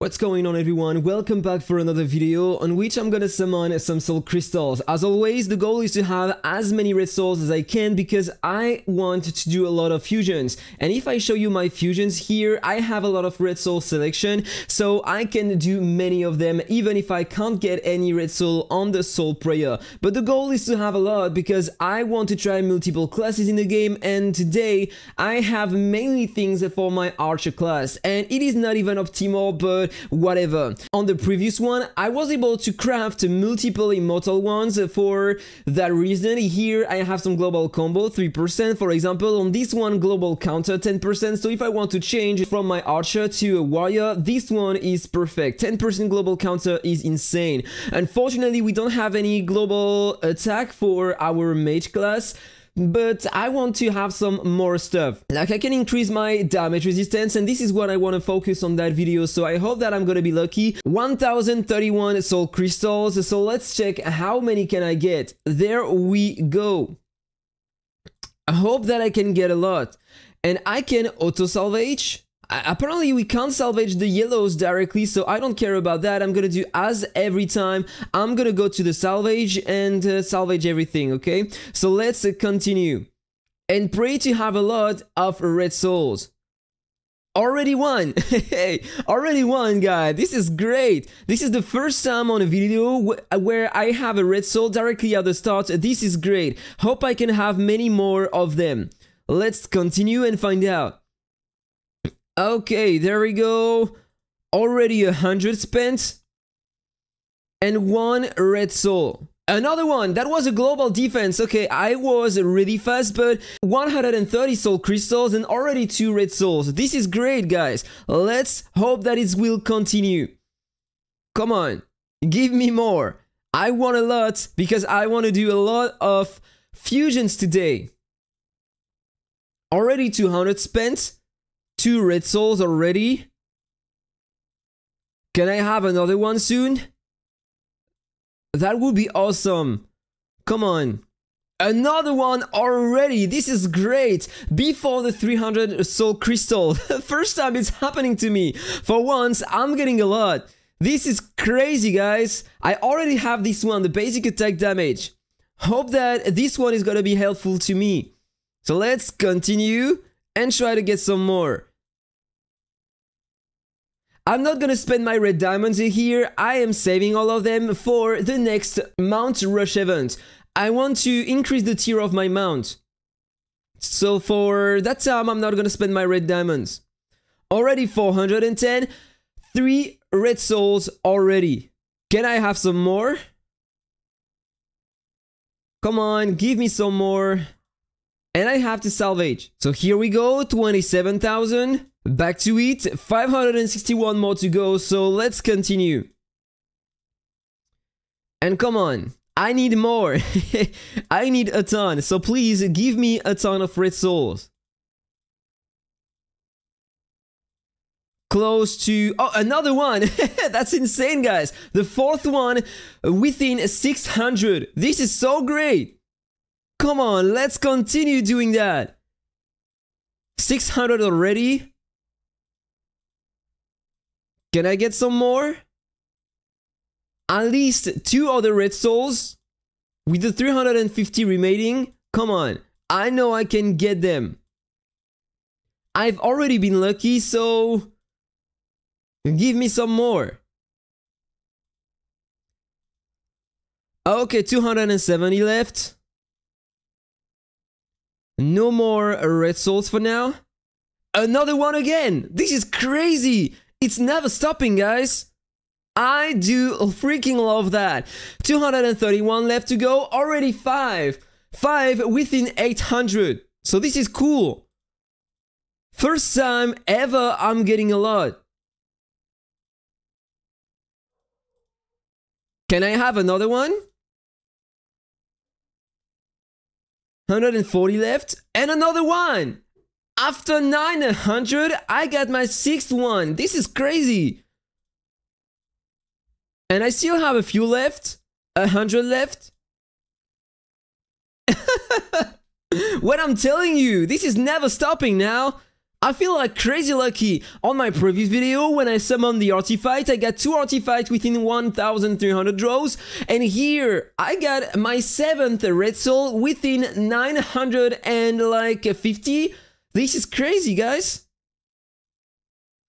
What's going on, everyone? Welcome back for another video on which I'm gonna summon some soul crystals. As always, the goal is to have as many red souls as I can because I want to do a lot of fusions. And if I show you my fusions here, I have a lot of red soul selection, so I can do many of them even if I can't get any red soul on the soul prayer. But the goal is to have a lot because I want to try multiple classes in the game, and today I have mainly things for my archer class, and it is not even optimal, but whatever. On the previous one, I was able to craft multiple immortal ones. For that reason, here I have some global combo 3%, for example. On this one, global counter 10%, so if I want to change from my archer to a warrior, this one is perfect. 10% global counter is insane. Unfortunately, we don't have any global attack for our mage class, but I want to have some more stuff. Like, I can increase my damage resistance, and this is what I want to focus on that video, so I hope that I'm gonna be lucky. 1031 soul crystals, so let's check how many can I get. There we go. I hope that I can get a lot. And I can auto-salvage. Apparently we can't salvage the yellows directly, so I don't care about that. I'm gonna do as every time. I'm gonna go to the salvage and salvage everything, okay? So let's continue. And pray to have a lot of red souls. Already one! Hey, already one, guy! This is great! This is the first time on a video where I have a red soul directly at the start. This is great. Hope I can have many more of them. Let's continue and find out. Okay, there we go. Already 100 spent. And one red soul. Another one. That was a global defense. Okay, I was really fast, but 130 soul crystals and already 2 red souls. This is great, guys. Let's hope that it will continue. Come on. Give me more. I want a lot because I want to do a lot of fusions today. Already 200 spent. 2 red souls already. Can I have another one soon? That would be awesome. Come on. Another one already. This is great. Before the 300 soul crystal. First time it's happening to me. For once, I'm getting a lot. This is crazy, guys. I already have this one, the basic attack damage. Hope that this one is gonna be helpful to me. So let's continue and try to get some more. I'm not gonna spend my red diamonds here. I am saving all of them for the next Mount Rush event. I want to increase the tier of my mount. So for that time, I'm not gonna spend my red diamonds. Already 410, 3 red souls already. Can I have some more? Come on, give me some more. And I have to salvage. So here we go, 27,000. Back to it, 561 more to go, so let's continue. And come on, I need more. I need a ton, so please give me a ton of red souls. Close to... oh, another one! That's insane, guys! The 4th one within 600. This is so great! Come on, let's continue doing that. 600 already. Can I get some more? At least 2 other red souls with the 350 remaining. Come on, I know I can get them. I've already been lucky, so give me some more. Okay, 270 left. No more red souls for now. Another one again. This is crazy. It's never stopping, guys. I do freaking love that. 231 left to go. Already 5 within 800. So this is cool. First time ever I'm getting a lot. Can I have another one? 140 left. And another one. After 900, I got my 6th one. This is crazy. And I still have a few left. 100 left. What I'm telling you, this is never stopping now. I feel like crazy lucky. On my previous video, when I summoned the artifact, I got 2 artifacts within 1,300 draws, and here I got my 7th red soul within 950. This is crazy, guys.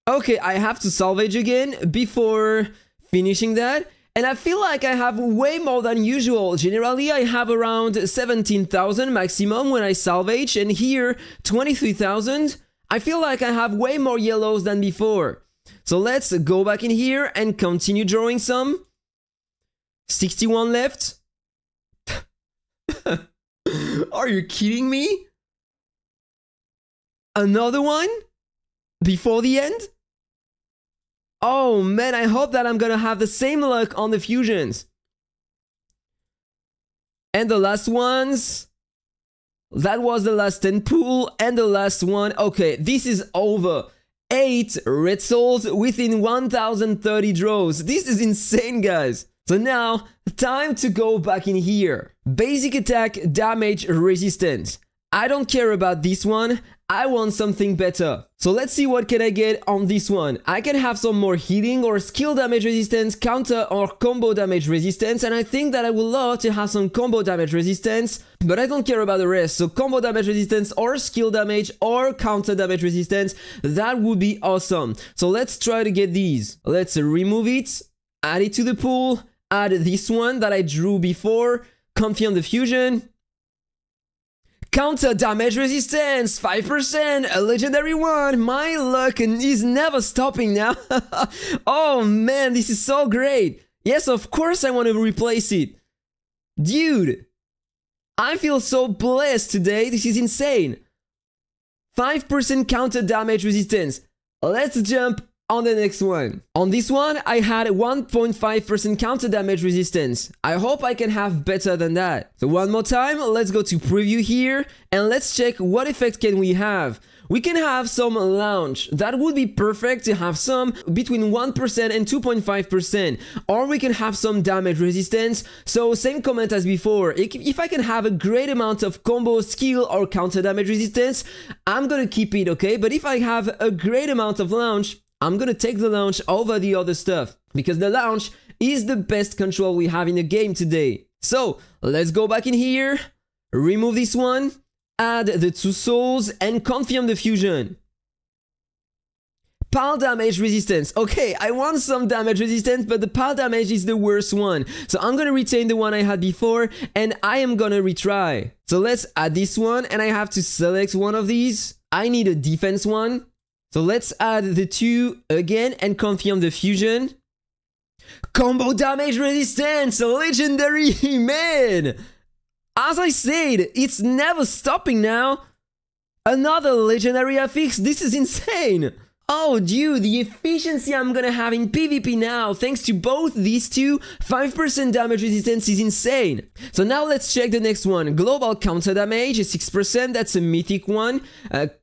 Okay, I have to salvage again before finishing that. And I feel like I have way more than usual. Generally, I have around 17,000 maximum when I salvage, and here 23,000. I feel like I have way more yellows than before. So let's go back in here and continue drawing some. 61 left. Are you kidding me? Another one? Before the end? Oh man, I hope that I'm gonna have the same luck on the fusions. And the last ones. That was the last 10 pool and the last one. Okay, this is over. 8 red souls within 1030 draws. This is insane, guys. So now, time to go back in here. Basic attack, damage, resistance. I don't care about this one. I want something better. So let's see what can I get on this one. I can have some more healing or skill damage resistance, counter or combo damage resistance, and I think that I would love to have some combo damage resistance, but I don't care about the rest. So combo damage resistance or skill damage or counter damage resistance, that would be awesome. So let's try to get these. Let's remove it, add it to the pool, add this one that I drew before, confirm the fusion. Counter damage resistance, 5%, a legendary one. My luck is never stopping now. Oh man, this is so great. Yes, of course I want to replace it. Dude, I feel so blessed today. This is insane. 5% counter damage resistance. Let's jump on the next one. On this one, I had 1.5% counter damage resistance. I hope I can have better than that. So one more time, let's go to preview here and let's check what effect can we have. We can have some launch. That would be perfect to have some between 1% and 2.5%. Or we can have some damage resistance. So same comment as before. If I can have a great amount of combo, skill or counter damage resistance, I'm gonna keep it, okay? But if I have a great amount of launch, I'm gonna take the launch over the other stuff, because the launch is the best control we have in the game today. So, let's go back in here, remove this one, add the 2 souls, and confirm the fusion. Pal damage resistance. Okay, I want some damage resistance, but the pal damage is the worst one. So I'm gonna retain the one I had before, and I am gonna retry. So let's add this one, and I have to select one of these. I need a defense one. So let's add the 2 again and confirm the fusion. Combo damage resistance, legendary, man! As I said, it's never stopping now. Another legendary affix, this is insane. Oh dude, the efficiency I'm gonna have in PvP now, thanks to both these 2, 5% damage resistance is insane. So now let's check the next one. Global counter damage, 6%, that's a mythic one.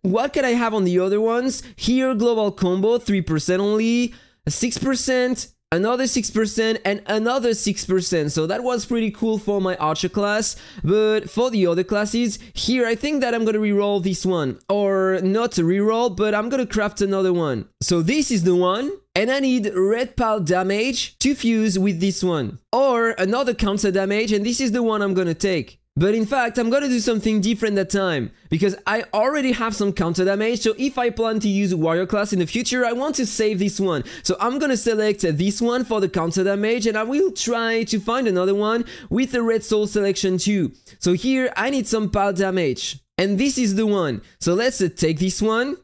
What can I have on the other ones? Here, global combo, 3% only, 6%, another 6%, and another 6%. So that was pretty cool for my archer class, but for the other classes, here I think that I'm gonna reroll this one, or not reroll, but I'm gonna craft another one. So this is the one, and I need red pal damage to fuse with this one, or another counter damage, and this is the one I'm gonna take. But in fact, I'm gonna do something different that time, because I already have some counter damage, so if I plan to use warrior class in the future, I want to save this one. So I'm gonna select this one for the counter damage, and I will try to find another one with the red soul selection too. So here, I need some pal damage, and this is the one. So let's take this one,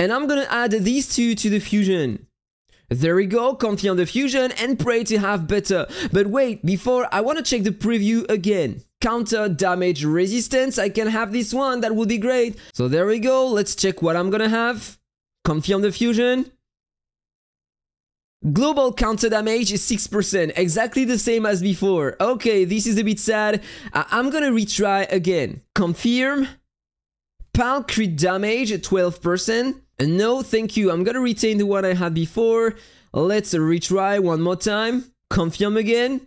and I'm gonna add these 2 to the fusion. There we go, confirm the fusion and pray to have better. But wait, before, I wanna check the preview again. Counter damage resistance, I can have this one, that would be great. So there we go, let's check what I'm gonna have. Confirm the fusion. Global counter damage is 6%, exactly the same as before. Okay, this is a bit sad. I'm gonna retry again. Confirm. Pal crit damage, 12%. No, thank you, I'm gonna retain the one I had before. Let's retry one more time. Confirm again.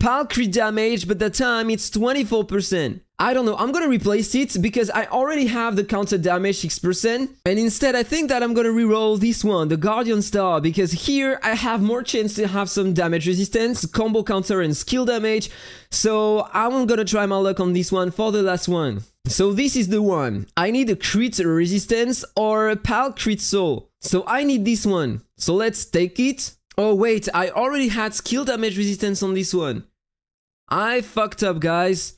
Valkyrie damage, but that time it's 24%. I don't know, I'm gonna replace it because I already have the counter damage 6%, and instead I think that I'm gonna reroll this one, the Guardian Star, because here I have more chance to have some damage resistance, combo counter and skill damage, so I'm gonna try my luck on this one for the last one. So this is the one. I need a crit resistance or a pal crit soul, so I need this one, so let's take it. Oh wait, I already had skill damage resistance on this one. I fucked up, guys.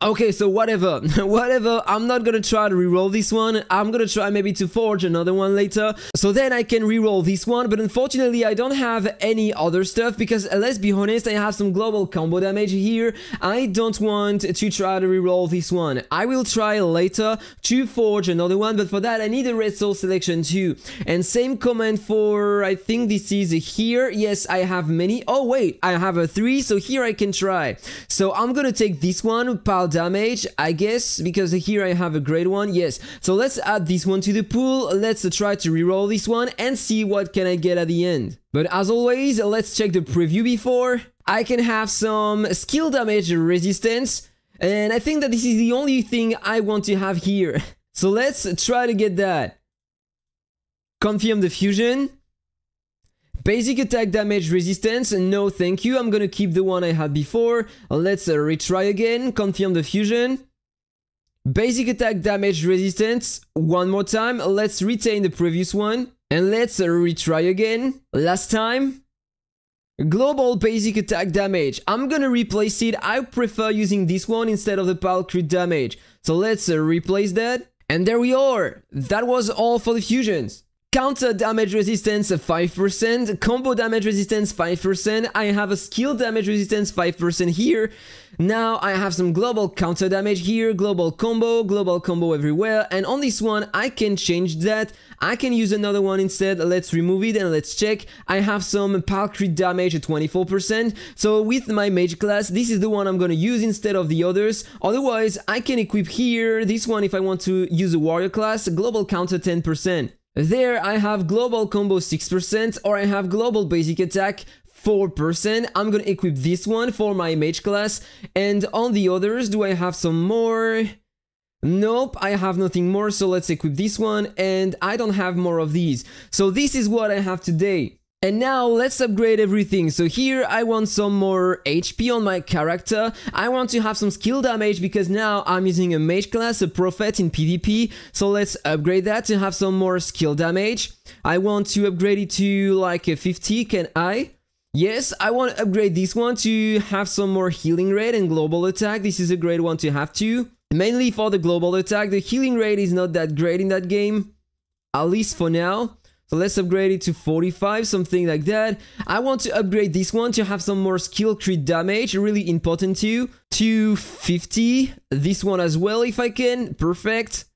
Okay, so whatever, whatever, I'm not gonna try to reroll this one. I'm gonna try maybe to forge another one later, so then I can reroll this one, but unfortunately I don't have any other stuff, because let's be honest, I have some global combo damage here. I don't want to try to reroll this one. I will try later to forge another one, but for that I need a red soul selection too. And same comment for, I think this is here. Yes, I have many. Oh wait, I have a 3, so here I can try. So I'm gonna take this one, pile damage, I guess, because here I have a great one. Yes, so let's add this one to the pool. Let's try to reroll this one and see what can I get at the end. But as always, let's check the preview before. I can have some skill damage resistance, and I think that this is the only thing I want to have here. So let's try to get that. Confirm the fusion. Basic attack damage resistance, no thank you, I'm gonna keep the one I had before. Let's retry again, confirm the fusion. Basic attack damage resistance, one more time, let's retain the previous one. And let's retry again, last time. Global basic attack damage, I'm gonna replace it, I prefer using this one instead of the pal crit damage. So let's replace that. And there we are, that was all for the fusions. Counter damage resistance 5%, combo damage resistance 5%, I have a skill damage resistance 5% here. Now I have some global counter damage here, global combo everywhere, and on this one I can change that. I can use another one instead. Let's remove it and let's check. I have some pal crit damage at 24%, so with my mage class this is the one I'm gonna use instead of the others. Otherwise I can equip here this one if I want to use a warrior class, global counter 10%. There I have global combo 6%, or I have global basic attack 4%. I'm gonna equip this one for my mage class, and on the others do I have some more? Nope, I have nothing more, so let's equip this one, and I don't have more of these. So this is what I have today. And now let's upgrade everything. So here I want some more HP on my character. I want to have some skill damage because now I'm using a mage class, a prophet in PvP. So let's upgrade that to have some more skill damage. I want to upgrade it to like a 50, can I? Yes, I want to upgrade this one to have some more healing rate and global attack. This is a great one to have too. Mainly for the global attack, the healing rate is not that great in that game, at least for now. So let's upgrade it to 45, something like that. I want to upgrade this one to have some more skill crit damage, really important too. To 50, this one as well if I can, perfect.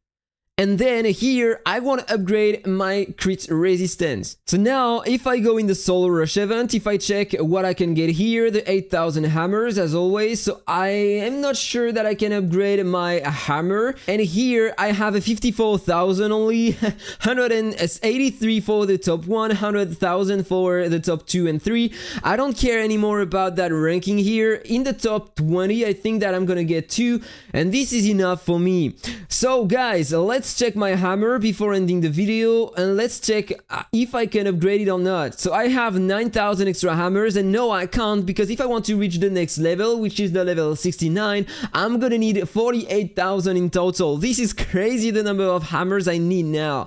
And then here, I want to upgrade my crit resistance. So now, if I go in the Solar Rush event, if I check what I can get here, the 8,000 hammers as always, so I am not sure that I can upgrade my hammer. And here, I have a 54,000 only, 183 for the top 100,000 for the top 2 and 3. I don't care anymore about that ranking here. In the top 20, I think that I'm gonna get 2, and this is enough for me. So guys, let's check my hammer before ending the video, and let's check if I can upgrade it or not. So I have 9,000 extra hammers, and no I can't, because if I want to reach the next level, which is the level 69, I'm gonna need 48,000 in total. This is crazy the number of hammers I need now,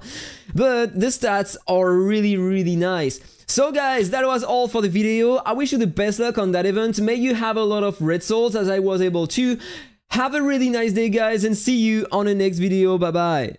but the stats are really nice. So guys, that was all for the video. I wish you the best luck on that event. May you have a lot of red souls as I was able to. Have a really nice day, guys, and see you on the next video. Bye-bye.